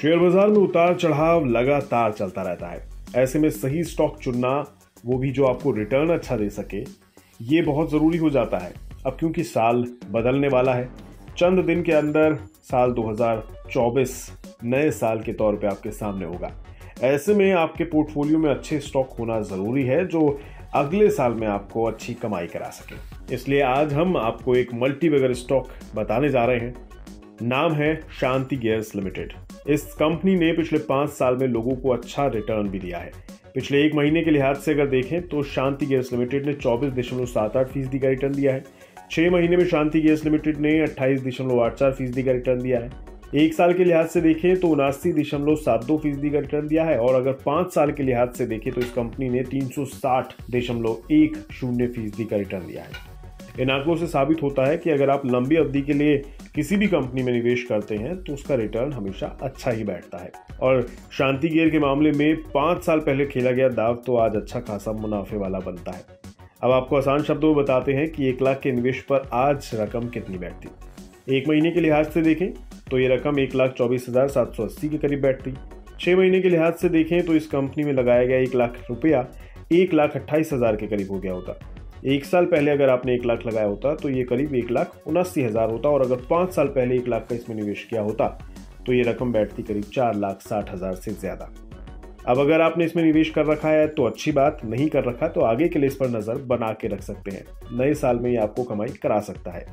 Share बाजार में उतार चढ़ाव लगातार चलता रहता है। ऐसे में सही स्टॉक चुनना, वो भी जो आपको रिटर्न अच्छा दे सके, ये बहुत ज़रूरी हो जाता है। अब क्योंकि साल बदलने वाला है, चंद दिन के अंदर साल 2024 नए साल के तौर पे आपके सामने होगा। ऐसे में आपके पोर्टफोलियो में अच्छे स्टॉक होना ज़रूरी है जो अगले साल में आपको अच्छी कमाई करा सके। इसलिए आज हम आपको एक मल्टीबैगर स्टॉक बताने जा रहे हैं। नाम है शांति गियर्स लिमिटेड। इस कंपनी ने पिछले 5 साल में लोगों को अच्छा रिटर्न भी दिया है। पिछले एक महीने के लिहाज से अगर देखें तो शांति गियर्स लिमिटेड ने 24.78% का रिटर्न दिया है। 6 महीने में शांति गियर्स लिमिटेड ने 28.84% का रिटर्न दिया है। एक साल के लिहाज से देखें तो 79.72% का रिटर्न दिया है। और अगर 5 साल के लिहाज से देखें तो इस कंपनी ने 360.10% का रिटर्न दिया है। इन आंकड़ों से साबित होता है कि अगर आप लंबी अवधि के लिए किसी भी कंपनी में निवेश करते हैं तो उसका रिटर्न हमेशा अच्छा ही बैठता है। और शांति गियर के मामले में 5 साल पहले खेला गया दाव तो आज अच्छा खासा मुनाफे वाला बनता है। अब आपको आसान शब्दों में बताते हैं कि 1 लाख के निवेश पर आज रकम कितनी बैठती। 1 महीने के लिहाज से देखें तो ये रकम 1,24,780 के करीब बैठती। 6 महीने के लिहाज से देखें तो इस कंपनी में लगाया गया 1 लाख रुपया 1,28,000 के करीब हो गया होता। एक साल पहले अगर आपने 1 लाख लगाया होता तो ये करीब 1,79,000 होता। और अगर 5 साल पहले 1 लाख का इसमें निवेश किया होता तो ये रकम बैठती करीब 4,60,000 से ज़्यादा। अब अगर आपने इसमें निवेश कर रखा है तो अच्छी बात, नहीं कर रखा तो आगे के लिए इस पर नज़र बना के रख सकते हैं। नए साल में ये आपको कमाई करा सकता है।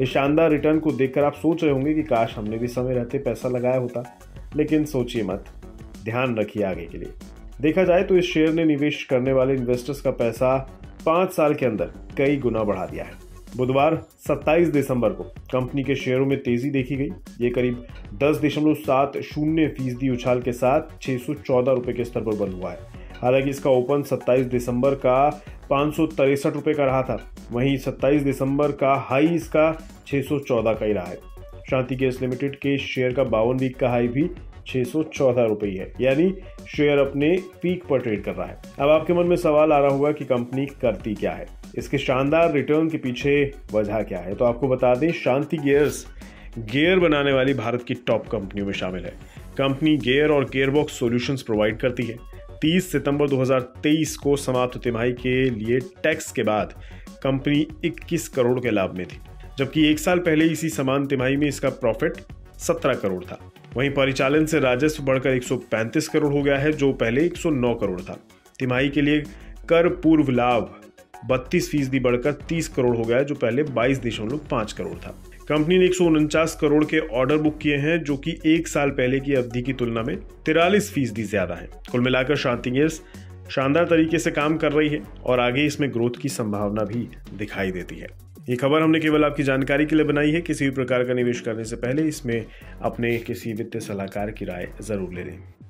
इस शानदार रिटर्न को देखकर आप सोच रहे होंगे कि काश हमने भी समय रहते पैसा लगाया होता, लेकिन सोचिए मत, ध्यान रखिए आगे के लिए। देखा जाए तो इस शेयर ने निवेश करने वाले इन्वेस्टर्स का पैसा 5 साल के अंदर कई गुना बढ़ा दिया है। बुधवार 27 दिसंबर को कंपनी के शेयरों में तेजी देखी गई। ये करीब 10.70% उछाल के साथ 614 रुपये के स्तर पर बंद हुआ है। हालांकि इसका ओपन 27 दिसंबर का 563 रुपये का रहा था, वहीं 27 दिसंबर का हाई इसका 614 का ही रहा है। शांति गैस लिमिटेड के शेयर का 52 वीक का हाई भी 614 रुपये है, यानी शेयर अपने पीक पर ट्रेड कर रहा है। अब आपके मन में सवाल आ रहा होगा कि कंपनी करती क्या है, इसके शानदार रिटर्न के पीछे वजह क्या है। तो आपको बता दें, शांति गियर्स गियर बनाने वाली भारत की टॉप कंपनियों में शामिल है। कंपनी गियर और गियरबॉक्स सॉल्यूशंस प्रोवाइड करती है। 30 सितंबर 2023 को समाप्त तिमाही के लिए टैक्स के बाद कंपनी 21 करोड़ के लाभ में थी, जबकि एक साल पहले इसी समान तिमाही में इसका प्रॉफिट 17 करोड़ था। वहीं परिचालन से राजस्व बढ़कर 135 करोड़ हो गया है, जो पहले 109 करोड़ था। तिमाही के लिए कर पूर्व लाभ 32% बढ़कर 30 करोड़ हो गया है, जो पहले 22.5 करोड़ था। कंपनी ने 149 करोड़ के ऑर्डर बुक किए हैं, जो कि एक साल पहले की अवधि की तुलना में 43% ज्यादा है। कुल मिलाकर शांति गियर्स शानदार तरीके से काम कर रही है और आगे इसमें ग्रोथ की संभावना भी दिखाई देती है। ये खबर हमने केवल आपकी जानकारी के लिए बनाई है। किसी भी प्रकार का निवेश करने से पहले इसमें अपने किसी वित्तीय सलाहकार की राय जरूर ले लें।